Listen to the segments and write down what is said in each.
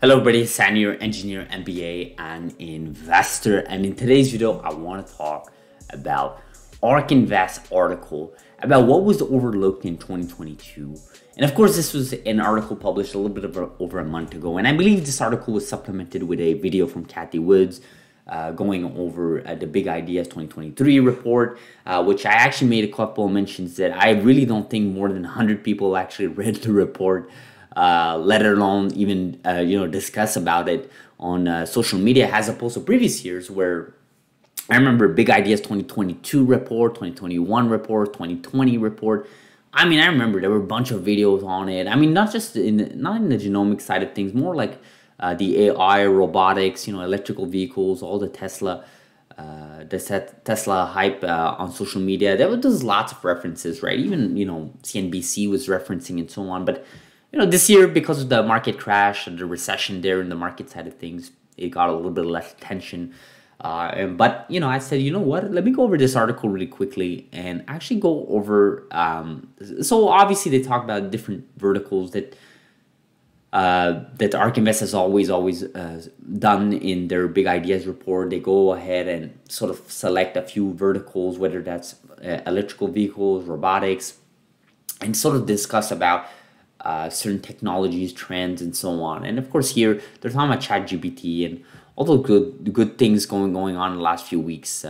Hello everybody, Sam here, engineer, MBA and investor, and in today's video I want to talk about Ark Invest article about what was overlooked in 2022. And of course this was an article published a little bit over a month ago, and I believe this article was supplemented with a video from Kathy Woods going over the Big Ideas 2023 report, which I actually made a couple of mentions that I really don't think more than 100 people actually read the report, let alone even discuss about it on social media, as opposed to previous years where I remember Big Ideas 2022 report, 2021 report, 2020 report. I mean, I remember there were a bunch of videos on it. I mean, not in the genomic side of things, more like the AI, robotics, electrical vehicles, all the Tesla hype on social media. There was lots of references, right? Even CNBC was referencing and so on, but this year, because of the market crash and the recession there in the market side of things, it got a little bit less attention. But I said, you know what, let me go over this article really quickly and actually go over. So obviously they talk about different verticals that that Ark Invest has always done in their Big Ideas report. They go ahead and sort of select a few verticals, whether that's electrical vehicles, robotics, and sort of discuss about certain technologies, trends, and so on. And of course here they're talking about ChatGPT and all the good things going on in the last few weeks,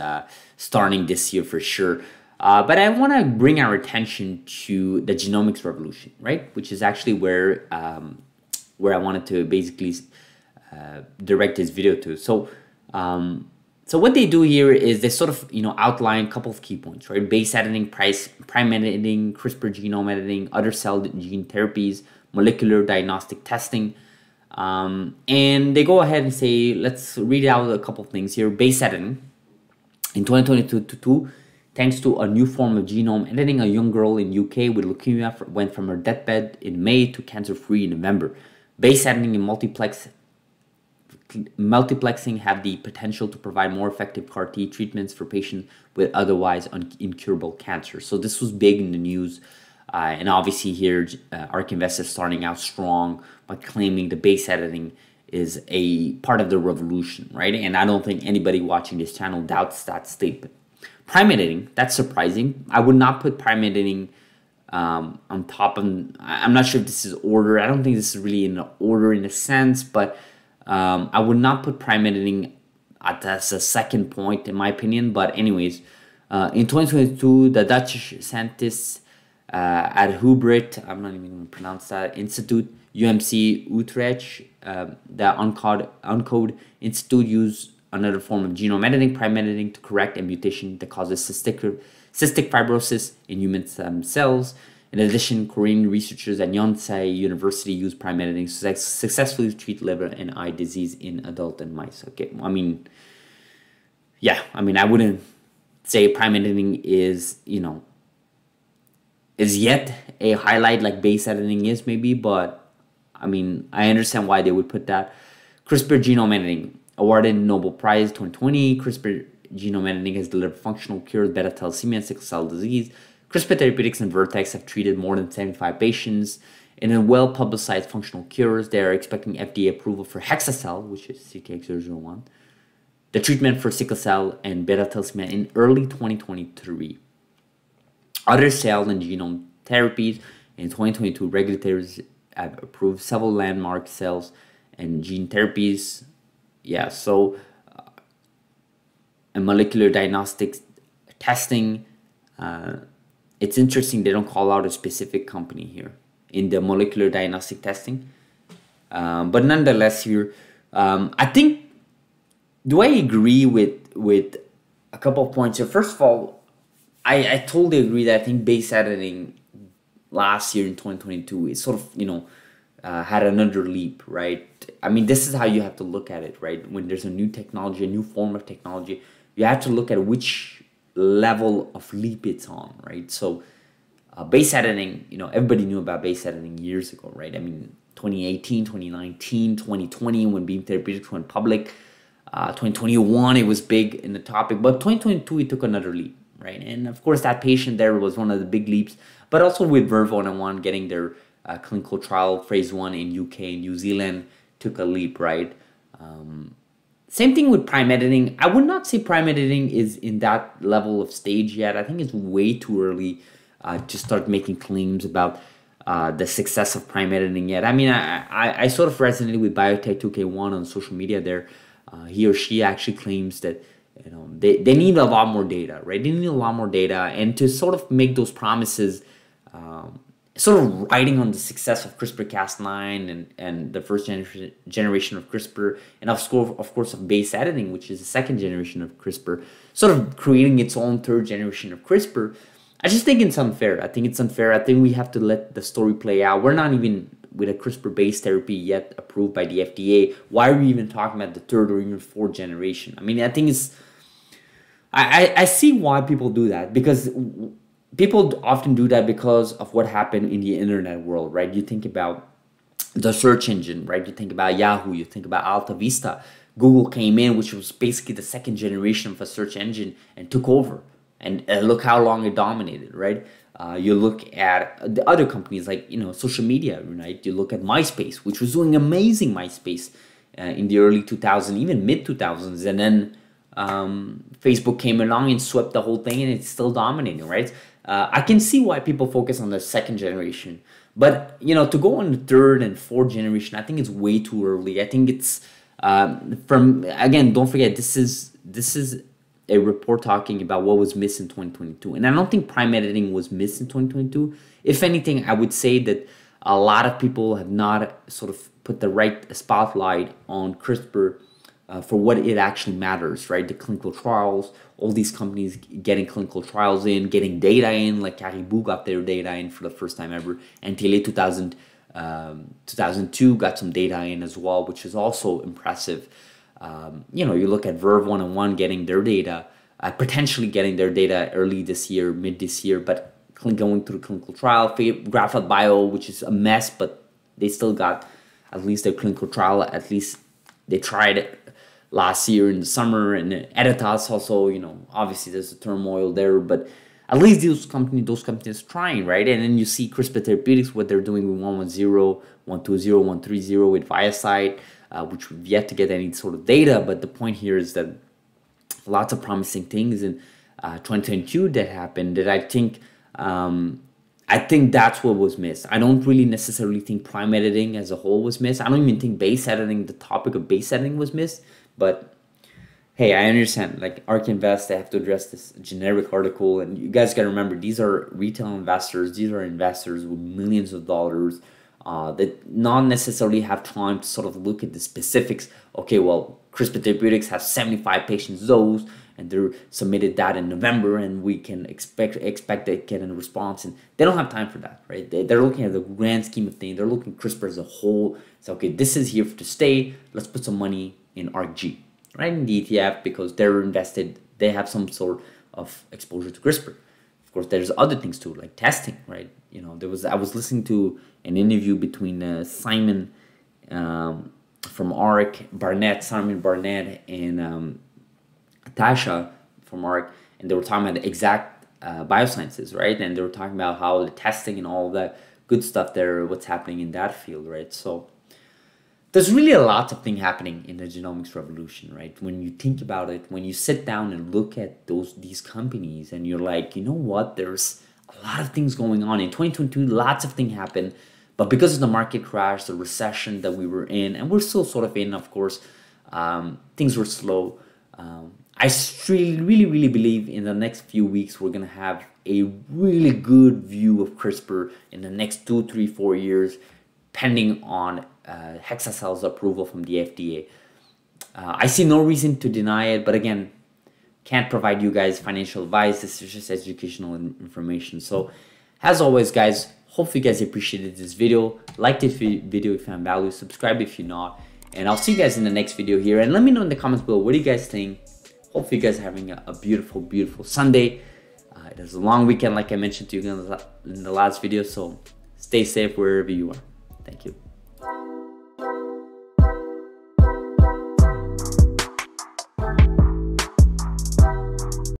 starting this year for sure. But I want to bring our attention to the genomics revolution, right? Which is actually where I wanted to basically direct this video to. So what they do here is they sort of outline a couple of key points, right? Base editing, prime editing, CRISPR genome editing, other cell gene therapies, molecular diagnostic testing, and they go ahead and say, let's read out a couple of things here. Base editing in 2022, thanks to a new form of genome editing, a young girl in UK with leukemia went from her deathbed in May to cancer-free in November. Base editing and multiplexing have the potential to provide more effective CAR-T treatments for patients with otherwise incurable cancer. So this was big in the news, and obviously here Ark Invest is starting out strong by claiming the base editing is a part of the revolution, right? And I don't think anybody watching this channel doubts that statement. Prime editing, that's surprising. I would not put prime editing on top of, I'm not sure if this is order. I don't think this is really in order in a sense, but I would not put prime editing as a second point in my opinion. But anyways, in 2022, the Dutch scientists at Hubert, I'm not even going to pronounce that, Institute, UMC Utrecht, the Oncode Institute used another form of genome editing, prime editing, to correct a mutation that causes cystic fibrosis in human cells. In addition, Korean researchers at Yonsei University use prime editing to successfully treat liver and eye disease in adult and mice. Okay, I mean, I wouldn't say prime editing is yet a highlight like base editing is maybe, but I mean, I understand why they would put that. CRISPR genome editing, awarded Nobel Prize 2020, CRISPR genome editing has delivered functional cure of beta thalassemia and sickle cell disease. CRISPR Therapeutics and Vertex have treated more than 75 patients in a well-publicized functional cures. They are expecting FDA approval for hexacel, which is CTX-001, the treatment for sickle cell and beta thalassemia in early 2023. Other cell and genome therapies in 2022, regulators have approved several landmark cells and gene therapies. Yeah, so and molecular diagnostics testing. It's interesting they don't call out a specific company here in the molecular diagnostic testing. But nonetheless here, I think, do I agree with a couple of points here? First of all, I totally agree that I think base editing last year in 2022 is sort of, had another leap, right? I mean, this is how you have to look at it, right? When there's a new technology, a new form of technology, you have to look at which level of leap it's on, right? So base editing, everybody knew about base editing years ago, right? I mean, 2018, 2019, 2020, when Beam Therapeutics went public, 2021, it was big in the topic, but 2022, it took another leap, right? And of course, that patient there was one of the big leaps, but also with Verve 101 getting their clinical trial phase 1 in UK and New Zealand, took a leap, right? Same thing with prime editing. I would not say prime editing is in that level of stage yet. I think it's way too early to start making claims about the success of prime editing yet. I mean, I sort of resonated with Biotech 2K1 on social media there. He or she actually claims that, you know, they need a lot more data, right? They need a lot more data, and to sort of make those promises, sort of riding on the success of CRISPR-Cas9 and the first generation of CRISPR, and of course of base editing, which is the second generation of CRISPR, sort of creating its own third generation of CRISPR. I just think it's unfair. I think we have to let the story play out. We're not even with a CRISPR-based therapy yet approved by the FDA. Why are we even talking about the third or even fourth generation? I mean, I think it's... I see why people do that, because... people often do that because of what happened in the internet world, right? You think about the search engine, right? You think about Yahoo, you think about Alta Vista. Google came in, which was basically the second generation of a search engine, and took over. And look how long it dominated, right? You look at the other companies like, you know, social media, right? You look at MySpace, which was doing amazing MySpace in the early 2000s, even mid-2000s, and then Facebook came along and swept the whole thing, and it's still dominating, right? I can see why people focus on the second generation, but, you know, to go on the third and fourth generation, I think it's way too early. I think it's from, again, don't forget, this is a report talking about what was missed in 2022, and I don't think prime editing was missed in 2022. If anything, I would say that a lot of people have not sort of put the right spotlight on CRISPR for what it actually matters, right? The clinical trials, all these companies getting clinical trials in, getting data in, like Caribou got their data in for the first time ever. NTLA 2002 got some data in as well, which is also impressive. You know, you look at Verve 101 getting their data, potentially getting their data early this year, mid this year, but going through clinical trial. Graphite Bio, which is a mess, but they still got at least their clinical trial, at least they tried it last year in the summer. And Editas also, you know, obviously there's a turmoil there, but at least those companies trying, right? And then you see CRISPR Therapeutics, what they're doing with 110, 120, 130 with ViaCyte, which we've yet to get any sort of data. But the point here is that lots of promising things in 2022 that happened that I think that's what was missed. I don't really necessarily think prime editing as a whole was missed. I don't even think base editing, the topic of base editing was missed. But hey, I understand, like Ark Invest, they have to address this generic article. And you guys got to remember, these are retail investors. These are investors with millions of dollars that not necessarily have time to sort of look at the specifics. Okay, well, CRISPR Therapeutics has 75 patients dosed, and they submitted that in November, and we can expect they get a response. And they don't have time for that, right? They're looking at the grand scheme of things. They're looking at CRISPR as a whole. So, okay, this is here to stay. Let's put some money in ARKG, right, in the ETF, because they're invested, they have some sort of exposure to CRISPR. Of course, there's other things too, like testing, right? You know, I was listening to an interview between Simon from ARK, Simon Barnett, and Tasha from ARK, and they were talking about the Exact Biosciences, right? And they were talking about how the testing and all that good stuff there, what's happening in that field, right? So there's really a lot of things happening in the genomics revolution, right? When you think about it, when you sit down and look at these companies, and you're like, you know what? There's a lot of things going on. In 2022, lots of things happened, but because of the market crash, the recession that we were in, and we're still sort of in, of course, things were slow. I really believe in the next few weeks, we're going to have a really good view of CRISPR in the next 2, 3, 4 years, pending on hexacel's approval from the FDA. I see no reason to deny it, but again, can't provide you guys financial advice. This is just educational information. So as always, guys, hope you guys appreciated this video. Like this video if you found value, subscribe if you're not, and I'll see you guys in the next video here. And let me know in the comments below, what do you guys think? Hopefully you guys are having a beautiful Sunday. It is a long weekend, like I mentioned to you in the last video, so stay safe wherever you are. Thank you.